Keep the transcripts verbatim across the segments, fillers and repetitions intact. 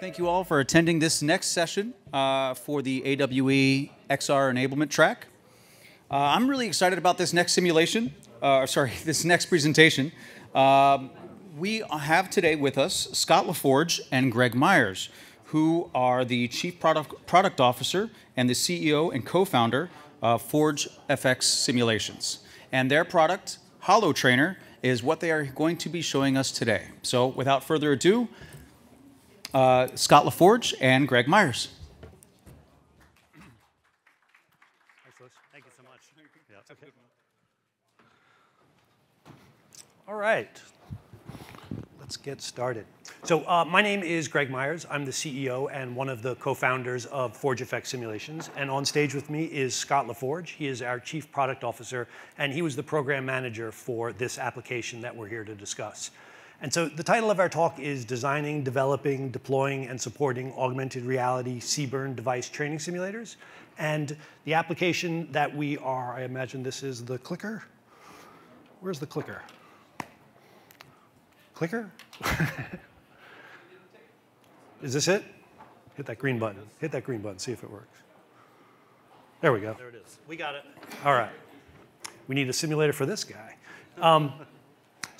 Thank you all for attending this next session uh, for the A W E X R enablement track. Uh, I'm really excited about this next simulation, uh, sorry, this next presentation. Um, we have today with us Scott LaForge and Greg Myers, who are the Chief Product, Product Officer and the C E O and co-founder of ForgeFX Simulations. And their product, HoloTrainer, is what they are going to be showing us today. So without further ado, Uh, Scott LaForge and Greg Myers. Thank you so much. Yeah, okay. All right, let's get started. So uh, my name is Greg Myers. I'm the C E O and one of the co-founders of ForgeFX Simulations. And on stage with me is Scott LaForge. He is our Chief Product Officer, and he was the program manager for this application that we're here to discuss. And so the title of our talk is Designing, Developing, Deploying, and Supporting Augmented Reality C B R N Device Training Simulators. And the application that we are, I imagine this is the clicker. Where's the clicker? Clicker? Is this it? Hit that green button. Hit that green button, see if it works. There we go. There it is. We got it. All right. We need a simulator for this guy. Um,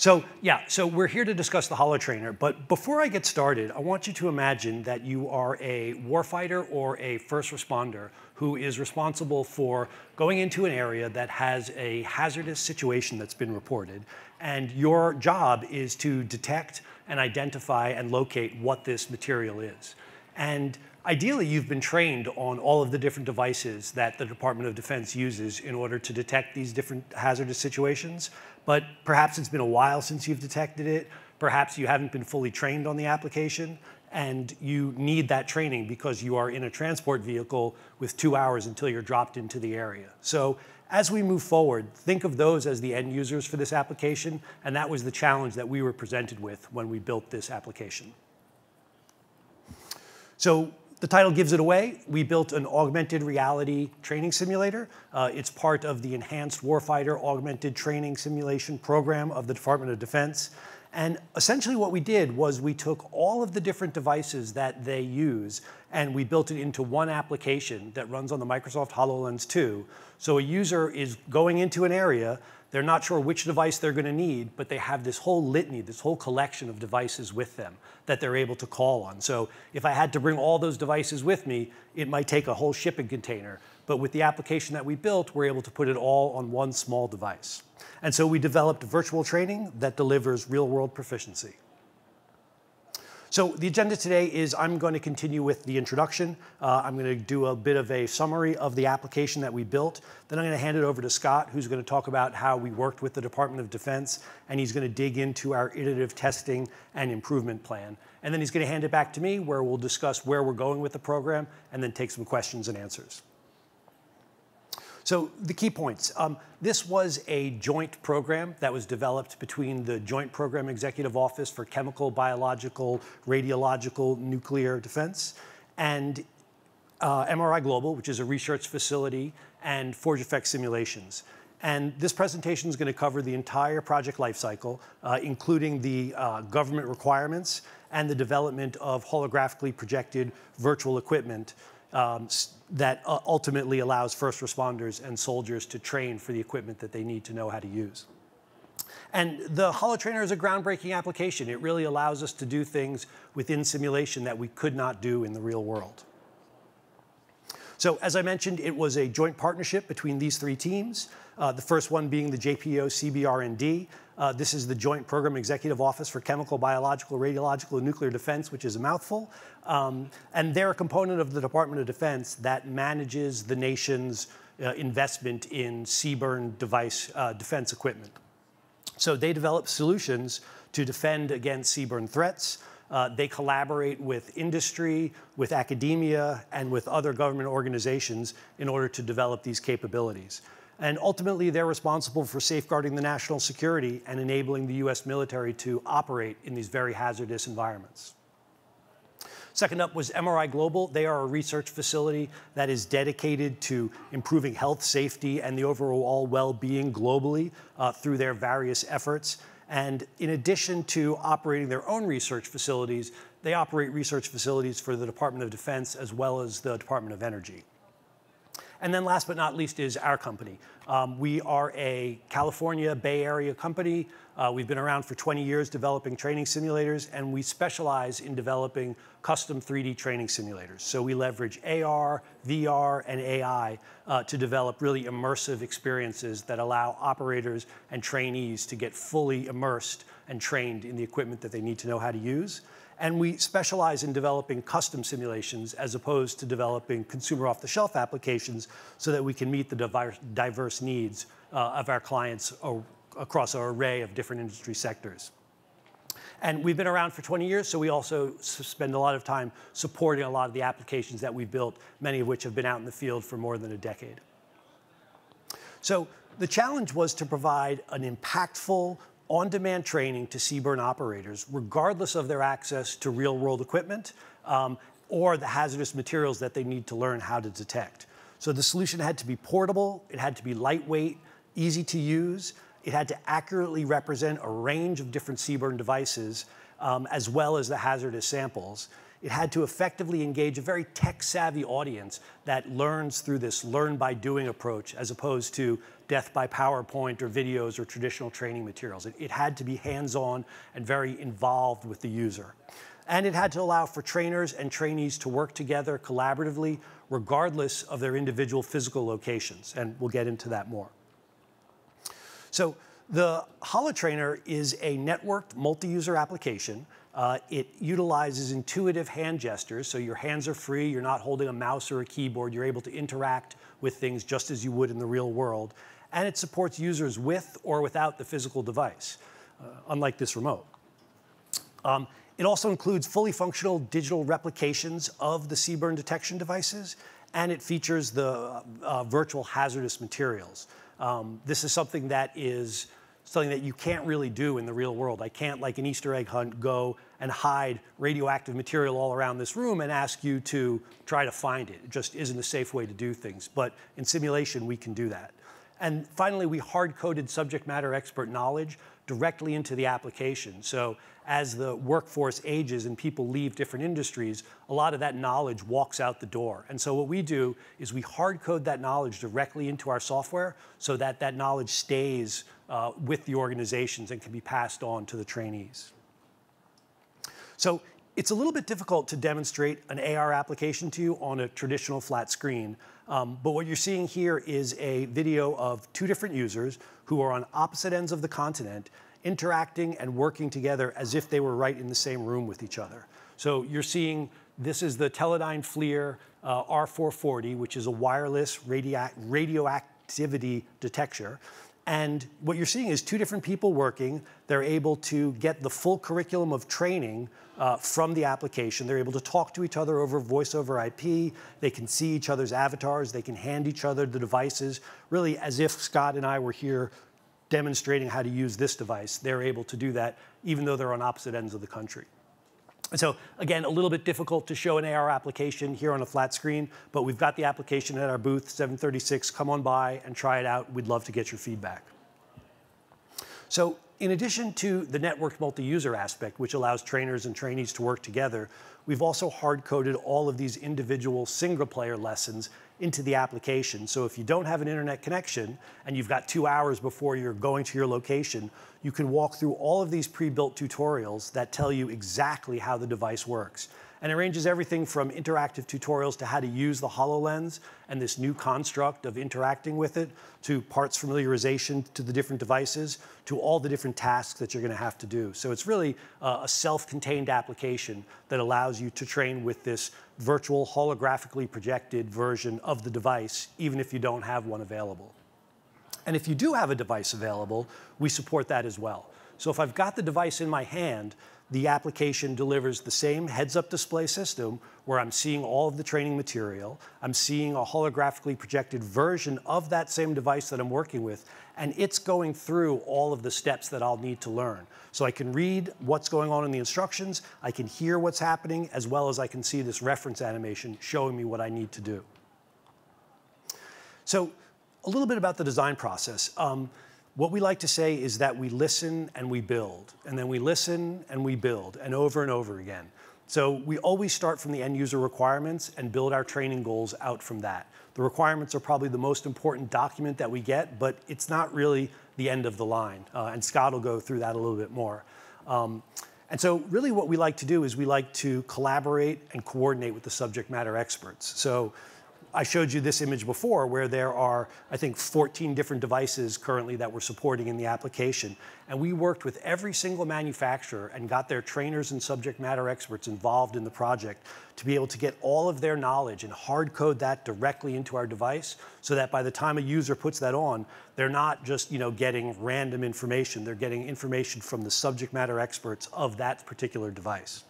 So yeah, so we're here to discuss the HoloTrainer, but before I get started, I want you to imagine that you are a warfighter or a first responder who is responsible for going into an area that has a hazardous situation that's been reported, and your job is to detect and identify and locate what this material is. And ideally, you've been trained on all of the different devices that the Department of Defense uses in order to detect these different hazardous situations, but perhaps it's been a while since you've detected it. Perhaps you haven't been fully trained on the application, and you need that training because you are in a transport vehicle with two hours until you're dropped into the area. So as we move forward, think of those as the end users for this application, and that was the challenge that we were presented with when we built this application. So the title gives it away. We built an augmented reality training simulator. Uh, it's part of the Enhanced Warfighter Augmented Training Simulation Program of the Department of Defense. And essentially what we did was we took all of the different devices that they use and we built it into one application that runs on the Microsoft HoloLens two. So a user is going into an area, they're not sure which device they're going to need, but they have this whole litany, this whole collection of devices with them that they're able to call on. So if I had to bring all those devices with me, it might take a whole shipping container. But with the application that we built, we're able to put it all on one small device. And so we developed virtual training that delivers real-world proficiency. So the agenda today is I'm going to continue with the introduction. Uh, I'm going to do a bit of a summary of the application that we built. Then I'm going to hand it over to Scott, who's going to talk about how we worked with the Department of Defense, and he's going to dig into our iterative testing and improvement plan. And then he's going to hand it back to me, where we'll discuss where we're going with the program, and then take some questions and answers. So the key points. Um, this was a joint program that was developed between the Joint Program Executive Office for Chemical, Biological, Radiological, Nuclear Defense, and uh, M R I Global, which is a research facility, and ForgeFX Simulations. And this presentation is going to cover the entire project lifecycle, uh, including the uh, government requirements and the development of holographically projected virtual equipment Um, that uh, ultimately allows first responders and soldiers to train for the equipment that they need to know how to use. And the HoloTrainer is a groundbreaking application. It really allows us to do things within simulation that we could not do in the real world. So as I mentioned, it was a joint partnership between these three teams, uh, the first one being the J P E O C B R N D. Uh, this is the Joint Program Executive Office for Chemical, Biological, Radiological, and Nuclear Defense, which is a mouthful. Um, and they're a component of the Department of Defense that manages the nation's uh, investment in C B R N device uh, defense equipment. So they develop solutions to defend against C B R N threats. Uh, they collaborate with industry, with academia, and with other government organizations in order to develop these capabilities. And ultimately, they're responsible for safeguarding the national security and enabling the U S military to operate in these very hazardous environments. Second up was M R I Global. They are a research facility that is dedicated to improving health, safety, and the overall well-being globally uh, through their various efforts. And in addition to operating their own research facilities, they operate research facilities for the Department of Defense as well as the Department of Energy. And then last but not least is our company. Um, we are a California Bay Area company. Uh, we've been around for twenty years developing training simulators, and we specialize in developing custom three D training simulators. So we leverage A R, V R, and A I uh, to develop really immersive experiences that allow operators and trainees to get fully immersed and trained in the equipment that they need to know how to use. And we specialize in developing custom simulations as opposed to developing consumer off-the-shelf applications so that we can meet the diverse needs uh, of our clients across our array of different industry sectors. And we've been around for twenty years, so we also spend a lot of time supporting a lot of the applications that we've built, many of which have been out in the field for more than a decade. So the challenge was to provide an impactful, on-demand training to C B R N operators, regardless of their access to real-world equipment um, or the hazardous materials that they need to learn how to detect. So the solution had to be portable, it had to be lightweight, easy to use, it had to accurately represent a range of different C B R N devices um, as well as the hazardous samples. It had to effectively engage a very tech-savvy audience that learns through this learn-by-doing approach as opposed to death by PowerPoint or videos or traditional training materials. It, it had to be hands-on and very involved with the user. And it had to allow for trainers and trainees to work together collaboratively regardless of their individual physical locations, and we'll get into that more. So the HoloTrainer is a networked multi-user application. Uh, it utilizes intuitive hand gestures, so your hands are free, you're not holding a mouse or a keyboard, you're able to interact with things just as you would in the real world, and it supports users with or without the physical device, uh, unlike this remote. Um, it also includes fully functional digital replications of the C B R N detection devices, and it features the uh, virtual hazardous materials. Um, this is something that is something that you can't really do in the real world. I can't, like an Easter egg hunt, go and hide radioactive material all around this room and ask you to try to find it. It just isn't a safe way to do things. But in simulation, we can do that. And finally, we hard-coded subject matter expert knowledge directly into the application. So as the workforce ages and people leave different industries, a lot of that knowledge walks out the door. And so what we do is we hard code that knowledge directly into our software so that that knowledge stays uh, with the organizations and can be passed on to the trainees. So it's a little bit difficult to demonstrate an A R application to you on a traditional flat screen. Um, but what you're seeing here is a video of two different users who are on opposite ends of the continent interacting and working together as if they were right in the same room with each other. So you're seeing, this is the Teledyne FLIR uh, R four forty, which is a wireless radio radioactivity detector. And what you're seeing is two different people working. They're able to get the full curriculum of training uh, from the application. They're able to talk to each other over voice over I P. They can see each other's avatars. They can hand each other the devices, really as if Scott and I were here demonstrating how to use this device. They're able to do that even though they're on opposite ends of the country. And so again, a little bit difficult to show an A R application here on a flat screen, but we've got the application at our booth, seven thirty-six. Come on by and try it out. We'd love to get your feedback. So in addition to the networked multi-user aspect, which allows trainers and trainees to work together, we've also hard-coded all of these individual single-player lessons into the application. So if you don't have an internet connection and you've got two hours before you're going to your location, you can walk through all of these pre-built tutorials that tell you exactly how the device works. And it ranges everything from interactive tutorials to how to use the HoloLens and this new construct of interacting with it, to parts familiarization to the different devices, to all the different tasks that you're going to have to do. So it's really uh, a self-contained application that allows you to train with this virtual holographically projected version of the device, even if you don't have one available. And if you do have a device available, we support that as well. So if I've got the device in my hand, the application delivers the same heads-up display system where I'm seeing all of the training material. I'm seeing a holographically projected version of that same device that I'm working with, and it's going through all of the steps that I'll need to learn. So I can read what's going on in the instructions, I can hear what's happening, as well as I can see this reference animation showing me what I need to do. So a little bit about the design process. Um, What we like to say is that we listen and we build, and then we listen and we build, and over and over again. So we always start from the end user requirements and build our training goals out from that. The requirements are probably the most important document that we get, but it's not really the end of the line. Uh, and Scott will go through that a little bit more. Um, and so really what we like to do is we like to collaborate and coordinate with the subject matter experts. So I showed you this image before where there are, I think, fourteen different devices currently that we're supporting in the application. And we worked with every single manufacturer and got their trainers and subject matter experts involved in the project to be able to get all of their knowledge and hard code that directly into our device so that by the time a user puts that on, they're not just, you know, getting random information. They're getting information from the subject matter experts of that particular device.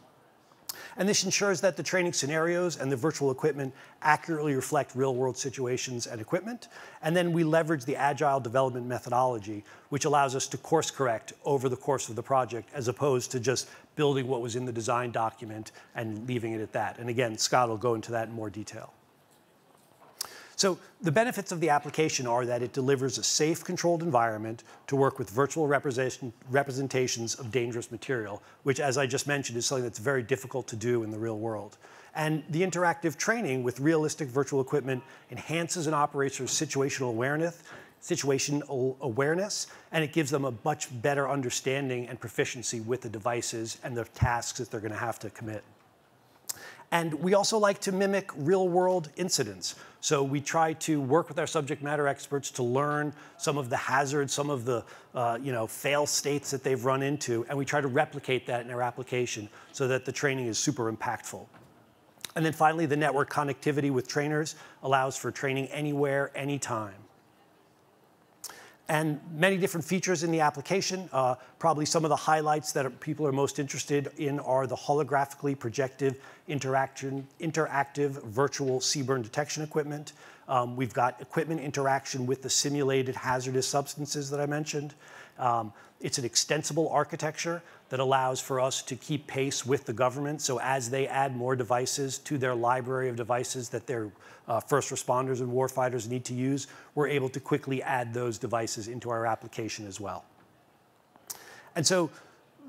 And this ensures that the training scenarios and the virtual equipment accurately reflect real-world situations and equipment. And then we leverage the agile development methodology, which allows us to course correct over the course of the project, as opposed to just building what was in the design document and leaving it at that. And again, Scott will go into that in more detail. So the benefits of the application are that it delivers a safe, controlled environment to work with virtual representation, representations of dangerous material, which, as I just mentioned, is something that's very difficult to do in the real world. And the interactive training with realistic virtual equipment enhances an operator's situational awareness, situational awareness, and it gives them a much better understanding and proficiency with the devices and the tasks that they're going to have to commit. And we also like to mimic real-world incidents. So we try to work with our subject matter experts to learn some of the hazards, some of the uh, you know, fail states that they've run into, and we try to replicate that in our application so that the training is super impactful. And then finally, the network connectivity with trainers allows for training anywhere, anytime. And many different features in the application. Uh, probably some of the highlights that people are most interested in are the holographically projective interaction, interactive virtual C B R N detection equipment. Um, we've got equipment interaction with the simulated hazardous substances that I mentioned. Um, it's an extensible architecture that allows for us to keep pace with the government. So as they add more devices to their library of devices that their uh, first responders and warfighters need to use, we're able to quickly add those devices into our application as well. And so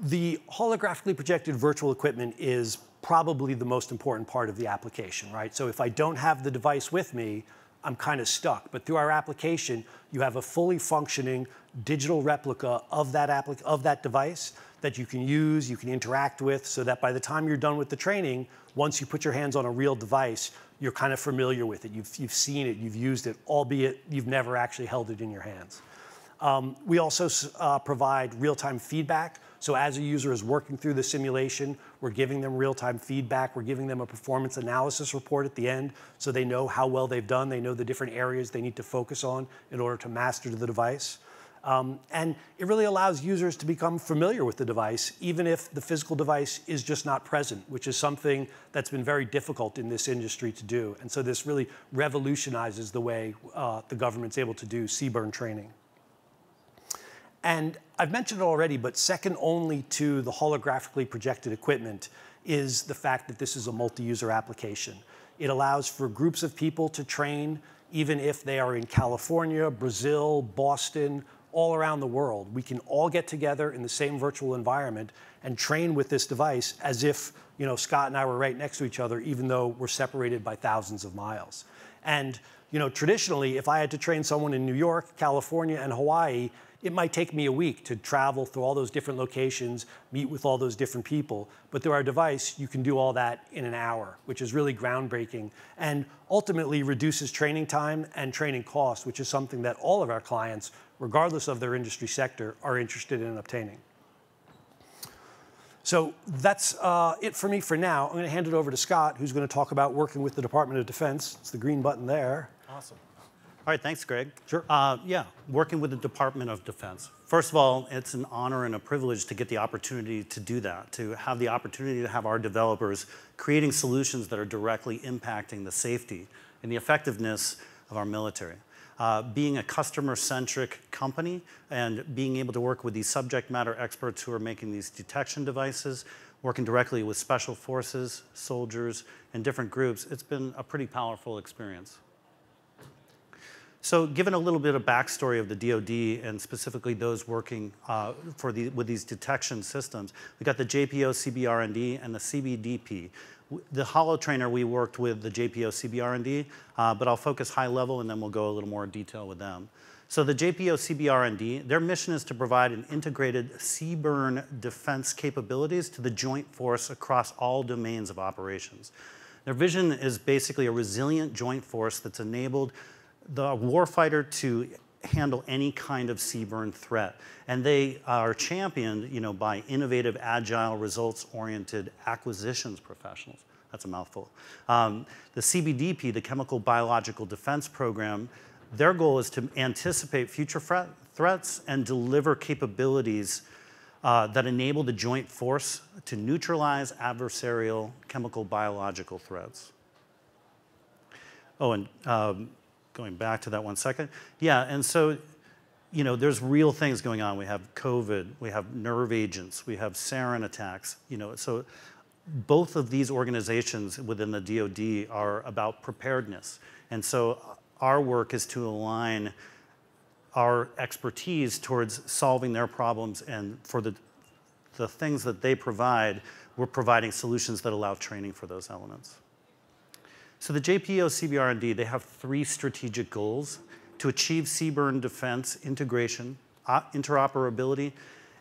the holographically projected virtual equipment is probably the most important part of the application, right? So if I don't have the device with me, I'm kind of stuck. But through our application, you have a fully functioning digital replica of that, applic of that device that you can use, you can interact with, so that by the time you're done with the training, once you put your hands on a real device, you're kind of familiar with it. You've, you've seen it, you've used it, albeit you've never actually held it in your hands. Um, we also uh, provide real-time feedback. So as a user is working through the simulation, we're giving them real-time feedback. We're giving them a performance analysis report at the end so they know how well they've done. They know the different areas they need to focus on in order to master the device. Um, and it really allows users to become familiar with the device, even if the physical device is just not present, which is something that's been very difficult in this industry to do. And so this really revolutionizes the way uh, the government's able to do C B R N training. And I've mentioned it already, but second only to the holographically projected equipment is the fact that this is a multi-user application. It allows for groups of people to train, even if they are in California, Brazil, Boston, all around the world. We can all get together in the same virtual environment and train with this device as if, you know, Scott and I were right next to each other, even though we're separated by thousands of miles. And, you know, traditionally, if I had to train someone in New York, California, and Hawaii, it might take me a week to travel through all those different locations, meet with all those different people. But through our device, you can do all that in an hour, which is really groundbreaking and ultimately reduces training time and training costs, which is something that all of our clients, regardless of their industry sector, are interested in obtaining. So that's uh, it for me for now. I'm going to hand it over to Scott, who's going to talk about working with the Department of Defense. It's the green button there. Awesome. All right, thanks, Greg. Sure. Uh, yeah, working with the Department of Defense. First of all, it's an honor and a privilege to get the opportunity to do that, to have the opportunity to have our developers creating solutions that are directly impacting the safety and the effectiveness of our military. Uh, being a customer-centric company and being able to work with these subject matter experts who are making these detection devices, working directly with special forces, soldiers, and different groups, it's been a pretty powerful experience. So given a little bit of backstory of the D O D and specifically those working uh, for the, with these detection systems, we got the J P O C B R N D and the C B D P. The HoloTrainer, we worked with the J P O C B R N D, uh, but I'll focus high level and then we'll go a little more in detail with them. So the J P O C B R N D, their mission is to provide an integrated C B R N defense capabilities to the joint force across all domains of operations. Their vision is basically a resilient joint force that's enabled the warfighter to handle any kind of C B R N threat. And they are championed, you know, by innovative, agile, results-oriented acquisitions professionals. That's a mouthful. Um, the C B D P, the Chemical Biological Defense Program, their goal is to anticipate future threat, threats and deliver capabilities uh, that enable the joint force to neutralize adversarial chemical biological threats. Oh, and um, going back to that one second. Yeah, and so, you know, there's real things going on. We have COVID, we have nerve agents, we have sarin attacks, you know, so both of these organizations within the D O D are about preparedness. And so our work is to align our expertise towards solving their problems, and for the, the things that they provide, we're providing solutions that allow training for those elements. So the J P O C B R N D, they have three strategic goals: to achieve C B R N defense integration, interoperability,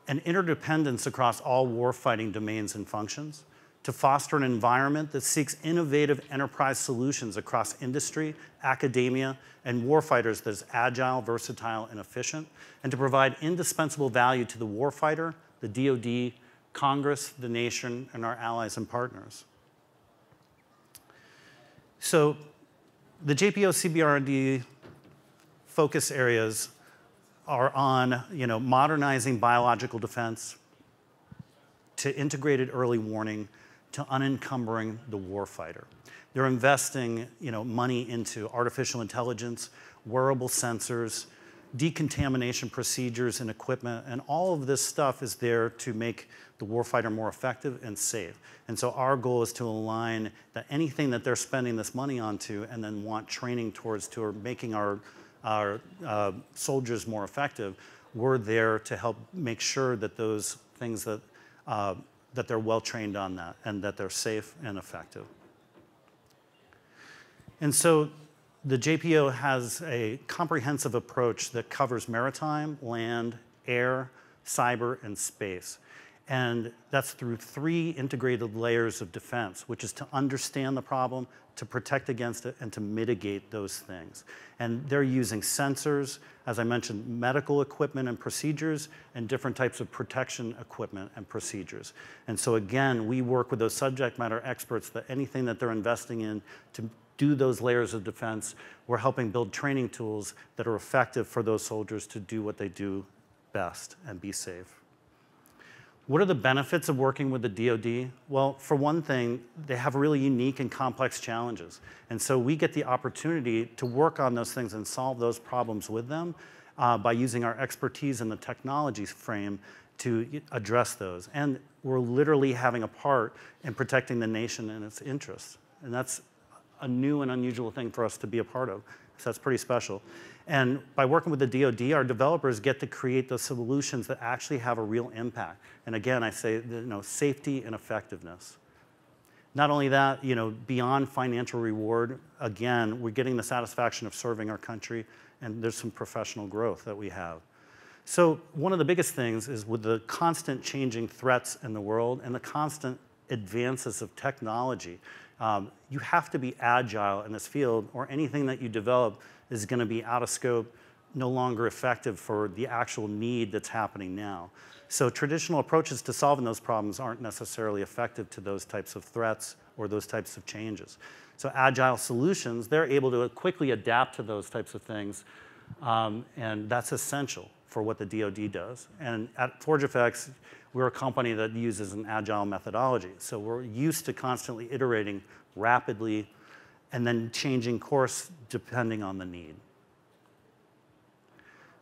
and interdependence across all warfighting domains and functions, to foster an environment that seeks innovative enterprise solutions across industry, academia, and warfighters that is agile, versatile, and efficient, and to provide indispensable value to the warfighter, the D O D, Congress, the nation, and our allies and partners. So the J P O C B R N D focus areas are on, you know, modernizing biological defense, to integrated early warning, to unencumbering the warfighter. They're investing, you know, money into artificial intelligence, wearable sensors, decontamination procedures and equipment, and all of this stuff is there to make the warfighter more effective and safe. And so our goal is to align that anything that they're spending this money onto and then want training towards to or making our, our uh, soldiers more effective, we're there to help make sure that those things that, uh, that they're well trained on that and that they're safe and effective. And so the J P O has a comprehensive approach that covers maritime, land, air, cyber, and space. And that's through three integrated layers of defense, which is to understand the problem, to protect against it, and to mitigate those things. And they're using sensors, as I mentioned, medical equipment and procedures, and different types of protection equipment and procedures. And so again, we work with those subject matter experts that anything that they're investing in to do those layers of defense, we're helping build training tools that are effective for those soldiers to do what they do best and be safe. What are the benefits of working with the D O D? Well, for one thing, they have really unique and complex challenges. And so we get the opportunity to work on those things and solve those problems with them uh, by using our expertise in the technology frame to address those. And we're literally having a part in protecting the nation and its interests. And that's a new and unusual thing for us to be a part of. So that's pretty special. And by working with the D O D, our developers get to create those solutions that actually have a real impact. And again, I say, you know, safety and effectiveness. Not only that, you know, beyond financial reward, again, we're getting the satisfaction of serving our country, and there's some professional growth that we have. So one of the biggest things is with the constant changing threats in the world and the constant advances of technology, Um, you have to be agile in this field, or anything that you develop is going to be out of scope, no longer effective for the actual need that's happening now. So traditional approaches to solving those problems aren't necessarily effective to those types of threats or those types of changes. So agile solutions, they're able to quickly adapt to those types of things, um, and that's essential for what the D O D does. And at ForgeFX, we're a company that uses an agile methodology. So we're used to constantly iterating rapidly and then changing course depending on the need.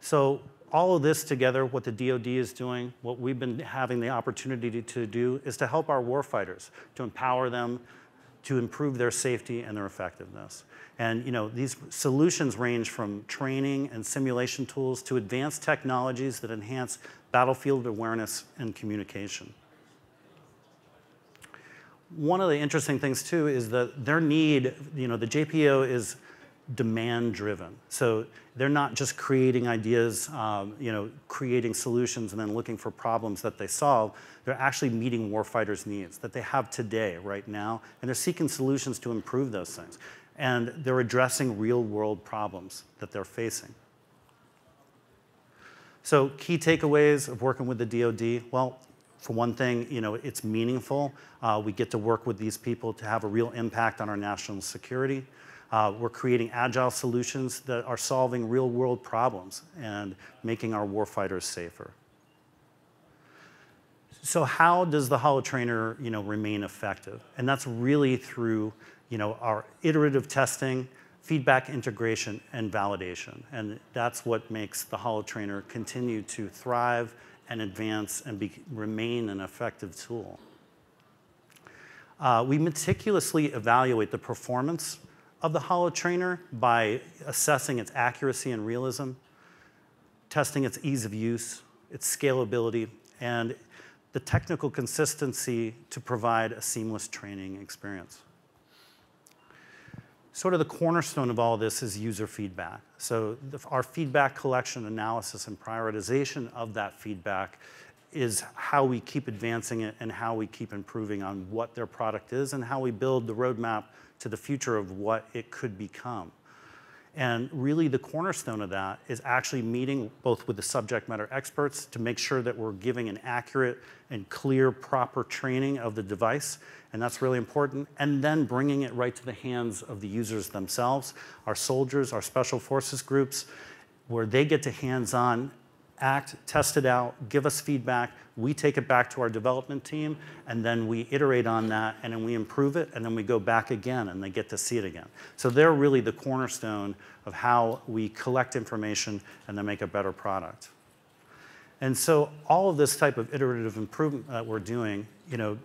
So all of this together, what the D O D is doing, what we've been having the opportunity to do is to help our warfighters, to empower them, to improve their safety and their effectiveness. And you know, these solutions range from training and simulation tools to advanced technologies that enhance battlefield awareness and communication. One of the interesting things too is that their need, you know, the J P O is demand driven. So they're not just creating ideas, um, you know, creating solutions and then looking for problems that they solve. They're actually meeting warfighters' needs that they have today, right now, and they're seeking solutions to improve those things. And they're addressing real world problems that they're facing. So key takeaways of working with the D O D, well, for one thing, you know, it's meaningful. Uh, we get to work with these people to have a real impact on our national security. Uh, we're creating agile solutions that are solving real-world problems and making our warfighters safer. So how does the HoloTrainer, you know, remain effective? And that's really through, you know, our iterative testing, feedback integration, and validation. And that's what makes the HoloTrainer continue to thrive and advance and be, remain an effective tool. Uh, we meticulously evaluate the performance of the HoloTrainer by assessing its accuracy and realism, testing its ease of use, its scalability, and the technical consistency to provide a seamless training experience. Sort of the cornerstone of all this is user feedback. So the, our feedback collection, analysis, and prioritization of that feedback is how we keep advancing it and how we keep improving on what their product is and how we build the roadmap to the future of what it could become. And really the cornerstone of that is actually meeting both with the subject matter experts to make sure that we're giving an accurate and clear, proper training of the device, and that's really important, and then bringing it right to the hands of the users themselves, our soldiers, our special forces groups, where they get to hands-on act, test it out, give us feedback, we take it back to our development team, and then we iterate on that, and then we improve it, and then we go back again, and they get to see it again. So they're really the cornerstone of how we collect information and then make a better product. And so all of this type of iterative improvement that we're doing, you know,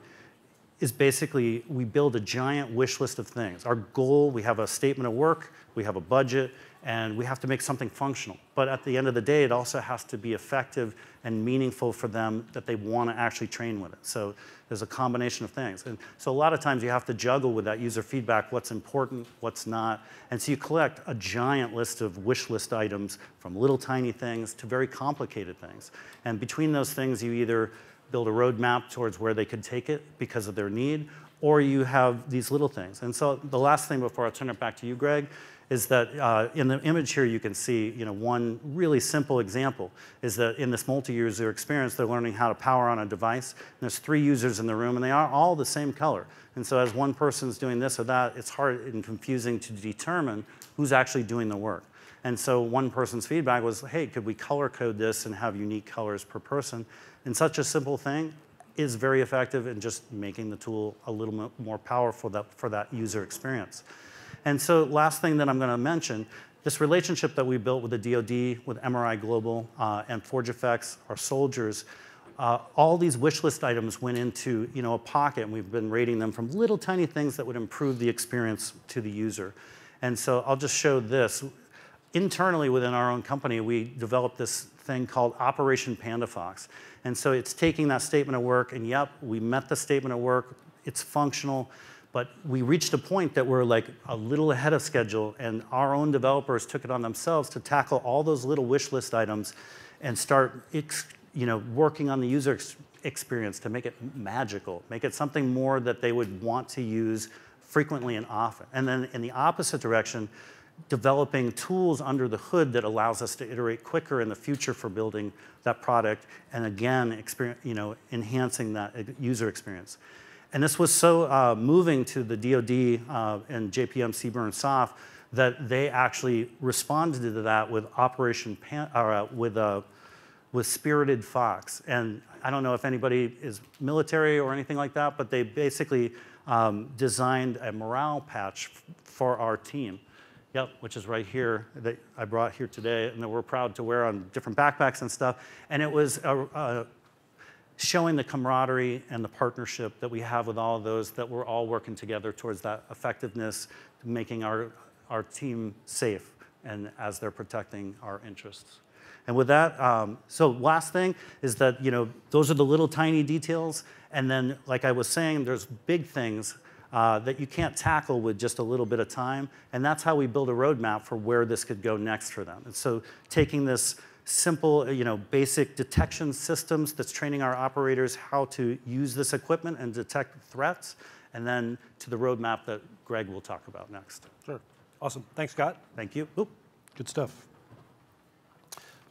is basically we build a giant wish list of things. Our goal, we have a statement of work, we have a budget, and we have to make something functional. But at the end of the day, it also has to be effective and meaningful for them that they want to actually train with it. So there's a combination of things. And so a lot of times you have to juggle with that user feedback, what's important, what's not. And so you collect a giant list of wish list items from little tiny things to very complicated things. And between those things, you either build a roadmap towards where they could take it because of their need, or you have these little things. And so the last thing before I turn it back to you, Greg, is that uh, in the image here you can see, you know, one really simple example is that in this multi-user experience, they're learning how to power on a device. And there's three users in the room, and they are all the same color. And so as one person's doing this or that, it's hard and confusing to determine who's actually doing the work. And so one person's feedback was, hey, could we color code this and have unique colors per person? And such a simple thing is very effective in just making the tool a little more powerful that, for that user experience. And so last thing that I'm going to mention, this relationship that we built with the D O D, with M R I Global, uh, and ForgeFX, our soldiers, uh, all these wish list items went into, you know, a pocket, and we've been rating them from little tiny things that would improve the experience to the user. And so I'll just show this. Internally within our own company, we developed this thing called Operation Panda Fox. And so it's taking that statement of work, and yep, we met the statement of work, it's functional, but we reached a point that we're like a little ahead of schedule, and our own developers took it on themselves to tackle all those little wish list items and start you know, working on the user experience to make it magical, make it something more that they would want to use frequently and often. And then in the opposite direction, developing tools under the hood that allows us to iterate quicker in the future for building that product, and again, experience, you know, enhancing that user experience. And this was so uh, moving to the D O D uh, and J P M C B R N Soft that they actually responded to that with Operation Pan or, uh, with uh, with Spirited Fox. And I don't know if anybody is military or anything like that, but they basically um, designed a morale patch for our team. Yep, which is right here that I brought here today, and that we're proud to wear on different backpacks and stuff. And it was a, a, showing the camaraderie and the partnership that we have with all of those, that we're all working together towards that effectiveness, making our, our team safe and as they're protecting our interests. And with that, um, so last thing is that, you know, those are the little tiny details. And then, like I was saying, there's big things uh, that you can't tackle with just a little bit of time. And that's how we build a roadmap for where this could go next for them. And so taking this simple, you know, basic detection systems that's training our operators how to use this equipment and detect threats, and then to the roadmap that Greg will talk about next. Sure. Awesome. Thanks, Scott. Thank you. Ooh, good stuff.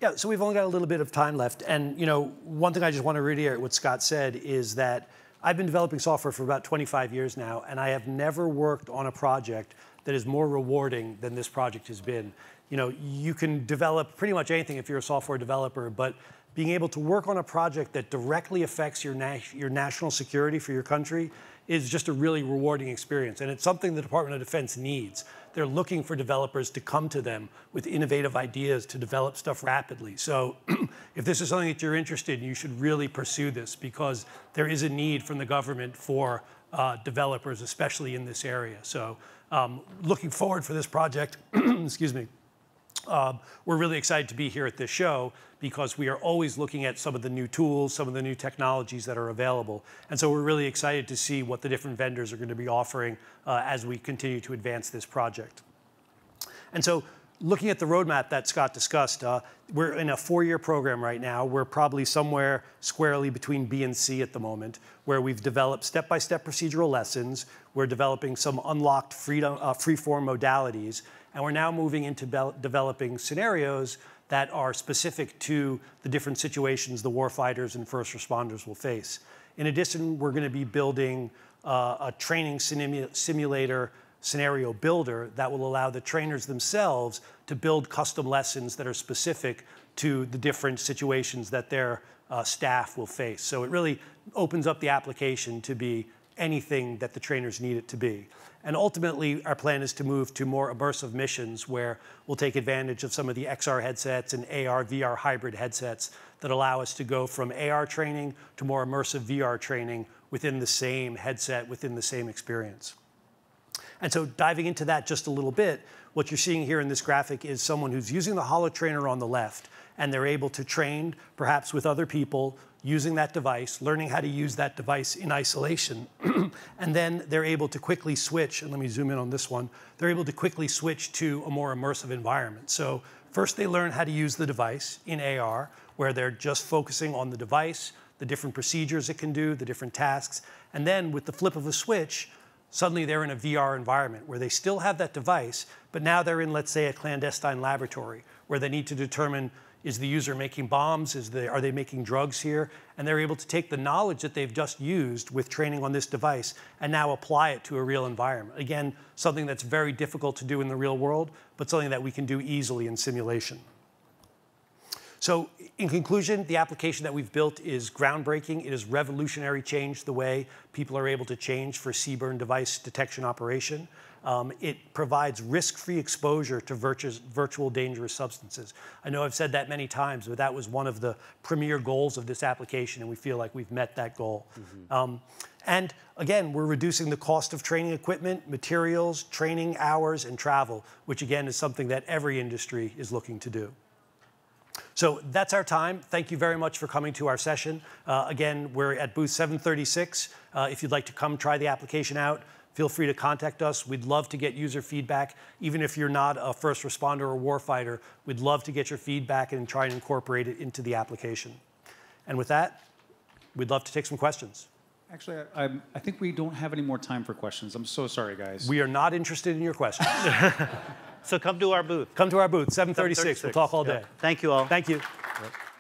Yeah, so we've only got a little bit of time left. And, you know, one thing I just want to reiterate what Scott said is that I've been developing software for about twenty-five years now, and I have never worked on a project that is more rewarding than this project has been. You know, you can develop pretty much anything if you're a software developer, but being able to work on a project that directly affects your, na your national security for your country is just a really rewarding experience. And it's something the Department of Defense needs. They're looking for developers to come to them with innovative ideas to develop stuff rapidly. So if this is something that you're interested in, you should really pursue this, because there is a need from the government for uh, developers, especially in this area. So um, looking forward for this project, excuse me, Uh, we're really excited to be here at this show, because we are always looking at some of the new tools, some of the new technologies that are available. And so we're really excited to see what the different vendors are going to be offering uh, as we continue to advance this project. And so looking at the roadmap that Scott discussed, uh, we're in a four-year program right now. We're probably somewhere squarely between B and C at the moment, where we've developed step-by-step procedural lessons. We're developing some unlocked freedom, uh, free-form modalities. And we're now moving into developing scenarios that are specific to the different situations the warfighters and first responders will face. In addition, we're going to be building uh, a training simu simulator scenario builder that will allow the trainers themselves to build custom lessons that are specific to the different situations that their uh, staff will face. So it really opens up the application to be anything that the trainers need it to be. And ultimately, our plan is to move to more immersive missions, where we'll take advantage of some of the X R headsets and A R, V R hybrid headsets that allow us to go from A R training to more immersive V R training within the same headset, within the same experience. And so diving into that just a little bit, what you're seeing here in this graphic is someone who's using the HoloTrainer on the left, and they're able to train, perhaps with other people, using that device, learning how to use that device in isolation. And then they're able to quickly switch, and let me zoom in on this one, they're able to quickly switch to a more immersive environment. So first they learn how to use the device in A R, where they're just focusing on the device, the different procedures it can do, the different tasks. And then with the flip of a switch, suddenly they're in a V R environment where they still have that device, but now they're in, let's say, a clandestine laboratory where they need to determine, is the user making bombs? Is they, are they making drugs here? And they're able to take the knowledge that they've just used with training on this device and now apply it to a real environment. Again, something that's very difficult to do in the real world, but something that we can do easily in simulation. So in conclusion, the application that we've built is groundbreaking. It is revolutionary change the way people are able to change for C B R N device detection operation. Um, it provides risk-free exposure to virtuous, virtual dangerous substances. I know I've said that many times, but that was one of the premier goals of this application, and we feel like we've met that goal. Mm-hmm. um, and again, we're reducing the cost of training equipment, materials, training hours, and travel, which again is something that every industry is looking to do. So that's our time. Thank you very much for coming to our session. Uh, again, we're at booth seven thirty-six. Uh, if you'd like to come try the application out, feel free to contact us. We'd love to get user feedback. Even if you're not a first responder or warfighter, we'd love to get your feedback and try and incorporate it into the application. And with that, we'd love to take some questions. Actually, I, I think we don't have any more time for questions. I'm so sorry, guys. We are not interested in your questions. So come to our booth. Come to our booth, seven thirty-six. We'll talk all day. Yep. Thank you all. Thank you. Yep.